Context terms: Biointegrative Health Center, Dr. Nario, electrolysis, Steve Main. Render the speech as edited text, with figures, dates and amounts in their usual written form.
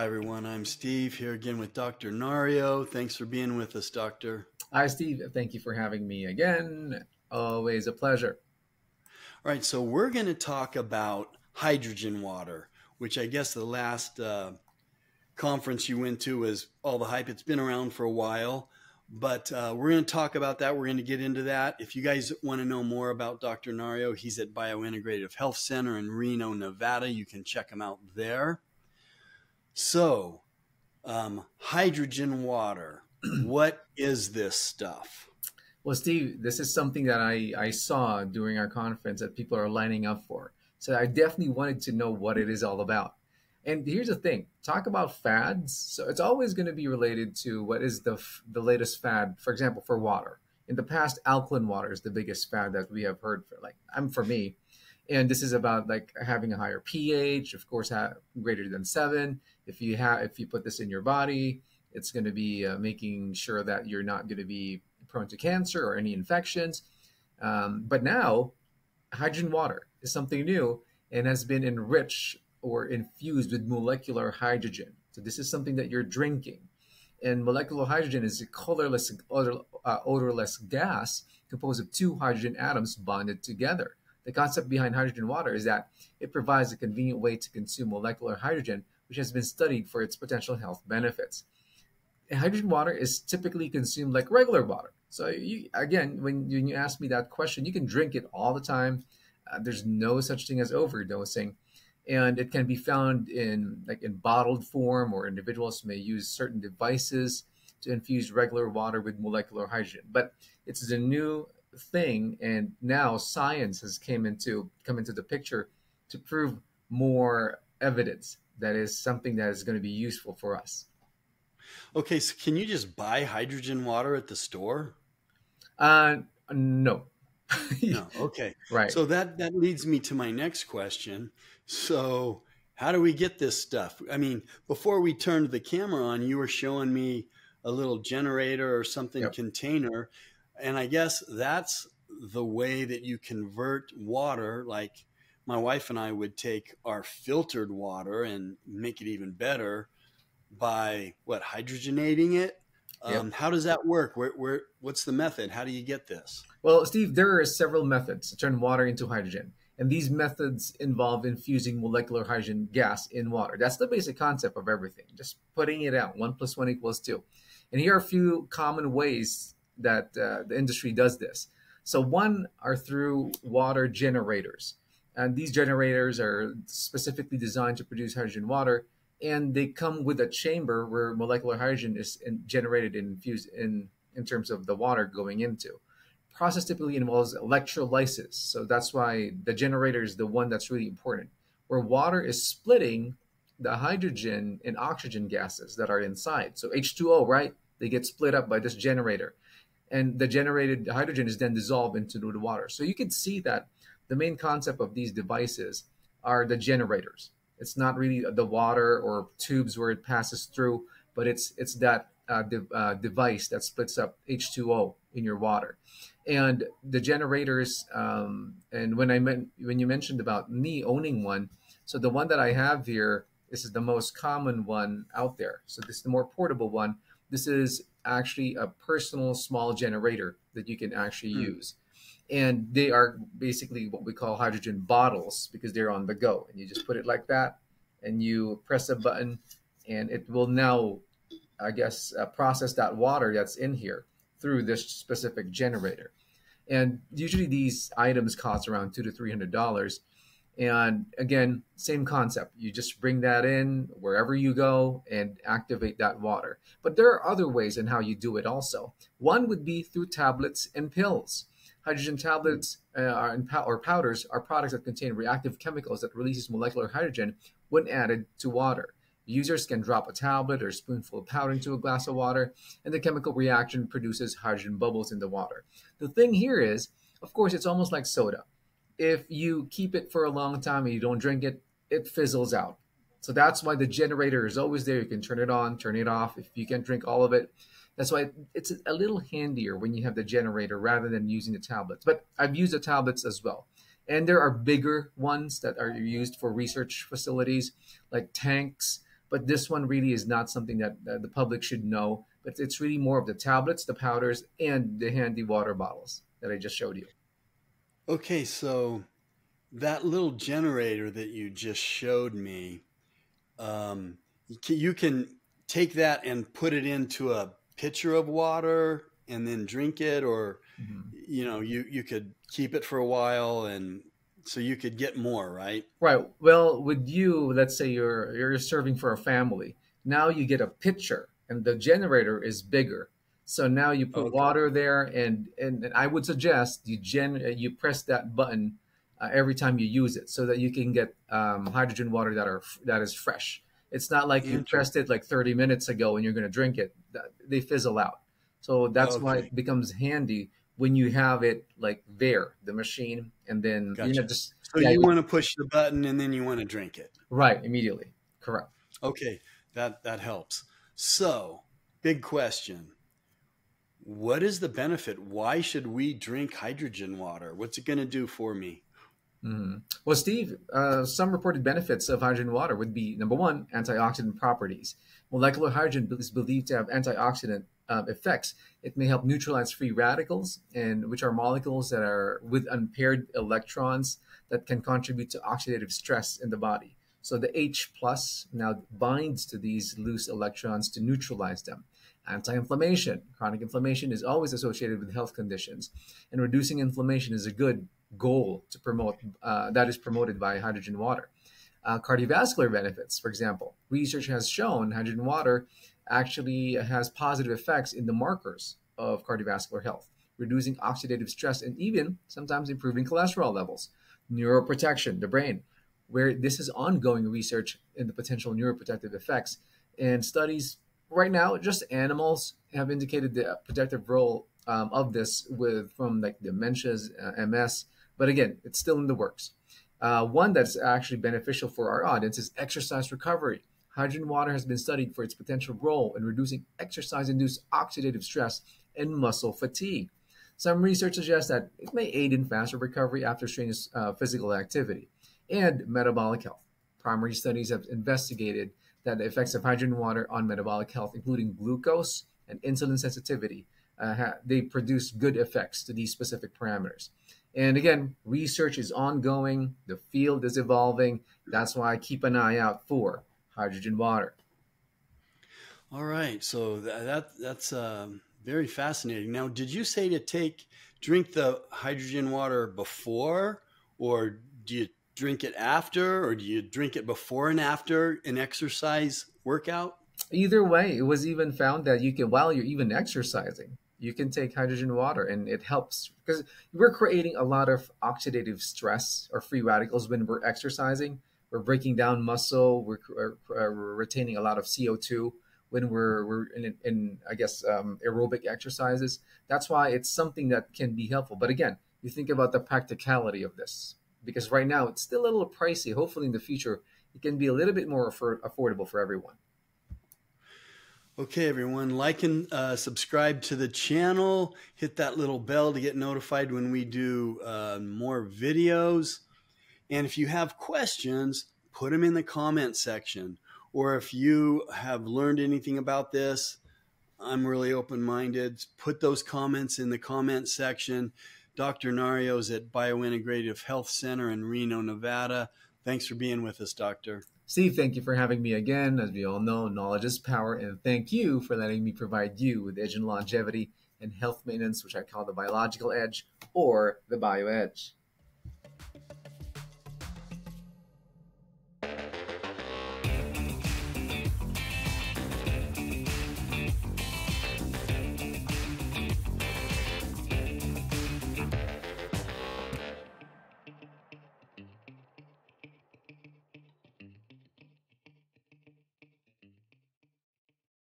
Hi, everyone. I'm Steve here again with Dr. Nario. Thanks for being with us, Doctor. Hi, Steve. Thank you for having me again. Always a pleasure. All right. So we're going to talk about hydrogen water, which I guess the last conference you went to was all the hype. It's been around for a while, but we're going to talk about that. We're going to get into that. If you guys want to know more about Dr. Nario, he's at Biointegrative Health Center in Reno, Nevada. You can check him out there. So, hydrogen water, what is this stuff? Well, Steve, this is something that I saw during our conference that people are lining up for. So I definitely wanted to know what it is all about. And here's the thing, talk about fads. So it's always going to be related to what is the latest fad, for example, for water. In the past, alkaline water is the biggest fad that we have heard for, like, for me. And this is about like having a higher pH, of course, greater than 7. If you put this in your body, it's going to be making sure that you're not going to be prone to cancer or any infections. But now, hydrogen water is something new and has been enriched or infused with molecular hydrogen. So this is something that you're drinking. And molecular hydrogen is a colorless, odorless gas composed of 2 hydrogen atoms bonded together. The concept behind hydrogen water is that it provides a convenient way to consume molecular hydrogen, which has been studied for its potential health benefits. And hydrogen water is typically consumed like regular water. So you, again, when you ask me that question, you can drink it all the time. There's no such thing as overdosing. And it can be found in, like, in bottled form, or individuals may use certain devices to infuse regular water with molecular hydrogen. But it's a new thing, and now science has come into the picture to prove more evidence that is something that is going to be useful for us. Okay, so can you just buy hydrogen water at the store? No. No. Okay. Right. So that leads me to my next question. So how do we get this stuff? I mean, before we turned the camera on, you were showing me a little generator or something, yep, container. And I guess that's the way that you convert water. Like, my wife and I would take our filtered water and make it even better by, what, hydrogenating it? Yep. How does that work? What's the method? How do you get this? Well, Steve, there are several methods to turn water into hydrogen. And these methods involve infusing molecular hydrogen gas in water. That's the basic concept of everything. Just putting it out. 1 + 1 = 2. And here are a few common ways that the industry does this. So one are through water generators. And these generators are specifically designed to produce hydrogen water. And they come with a chamber where molecular hydrogen is generated and infused in terms of the water going into. Process typically involves electrolysis. So that's why the generator is the one that's really important, where water is splitting the hydrogen and oxygen gases that are inside. So H2O, right? They get split up by this generator. And the generated hydrogen is then dissolved into the water. So you can see that the main concept of these devices are the generators. It's not really the water or tubes where it passes through, but it's that device that splits up H2O in your water. And the generators, and when you mentioned about me owning one, so the one that I have here, this is the most common one out there. So this is the more portable one. This is actually a personal small generator that you can actually use. And they are basically what we call hydrogen bottles because they're on the go. And you just put it like that and you press a button and it will now, I guess, process that water that's in here through this specific generator. And usually these items cost around $200 to $300. And again, same concept. You just bring that in wherever you go and activate that water. But there are other ways in how you do it also. One would be through tablets and pills. Hydrogen tablets or powders are products that contain reactive chemicals that releases molecular hydrogen when added to water. Users can drop a tablet or a spoonful of powder into a glass of water, and the chemical reaction produces hydrogen bubbles in the water. The thing here is, of course, it's almost like soda. If you keep it for a long time and you don't drink it, it fizzles out. So that's why the generator is always there. You can turn it on, turn it off if you can't drink all of it. That's why it's a little handier when you have the generator rather than using the tablets. But I've used the tablets as well. And there are bigger ones that are used for research facilities like tanks But this one really is not something that the public should know. But it's really more of the tablets, the powders, and the handy water bottles that I just showed you. Okay, so that little generator that you just showed me, you can take that and put it into a pitcher of water and then drink it, or, you know, you could keep it for a while and so you could get more, right? Right. Well, with you, let's say you're serving for a family. Now you get a pitcher and the generator is bigger. So now you put water there, and I would suggest you press that button every time you use it so that you can get hydrogen water that is fresh. It's not like you pressed it like 30 minutes ago and you're going to drink it. They fizzle out. So that's why it becomes handy when you have it like there, the machine, and then, you know, just. So you want to push the button and then you want to drink it. Right. Immediately. Correct. Okay. That helps. So big question. What is the benefit? Why should we drink hydrogen water? What's it going to do for me? Well, Steve, some reported benefits of hydrogen water would be, number one, antioxidant properties. Molecular hydrogen is believed to have antioxidant effects. It may help neutralize free radicals, which are molecules that are with unpaired electrons that can contribute to oxidative stress in the body. So the H plus now binds to these loose electrons to neutralize them. Anti-inflammation. Chronic inflammation is always associated with health conditions, and reducing inflammation is a good goal to promote that is promoted by hydrogen water. Cardiovascular benefits, for example, research has shown hydrogen water actually has positive effects in the markers of cardiovascular health, reducing oxidative stress and even sometimes improving cholesterol levels. Neuroprotection, the brain, where this is ongoing research in the potential neuroprotective effects, and studies right now, just animals have indicated the protective role of this from like dementias, MS, but again, it's still in the works. One that's actually beneficial for our audience is exercise recovery. Hydrogen water has been studied for its potential role in reducing exercise-induced oxidative stress and muscle fatigue. Some research suggests that it may aid in faster recovery after strenuous physical activity. And metabolic health. Primary studies have investigated that the effects of hydrogen water on metabolic health, including glucose and insulin sensitivity, they produce good effects to these specific parameters. And again, research is ongoing. The field is evolving. That's why I keep an eye out for hydrogen water. All right. So that's very fascinating. Now, did you say to drink the hydrogen water before, or do you drink it after, or do you drink it before and after an exercise workout? Either way, it was even found that you can, while you're even exercising, you can take hydrogen water, and it helps because we're creating a lot of oxidative stress or free radicals when we're exercising. We're breaking down muscle. We're retaining a lot of CO2 when we're in I guess, aerobic exercises. That's why it's something that can be helpful. But again, you think about the practicality of this, because right now it's still a little pricey. Hopefully in the future, it can be a little bit more affordable for everyone. Okay, everyone, like and subscribe to the channel. Hit that little bell to get notified when we do more videos. And if you have questions, put them in the comment section. Or if you have learned anything about this, I'm really open-minded. Put those comments in the comment section. Dr. Nario's at Biointegrative Health Center in Reno, Nevada. Thanks for being with us, Doctor. Steve, thank you for having me again. As we all know, knowledge is power, and thank you for letting me provide you with edge in longevity and health maintenance, which I call the biological edge or the bio edge.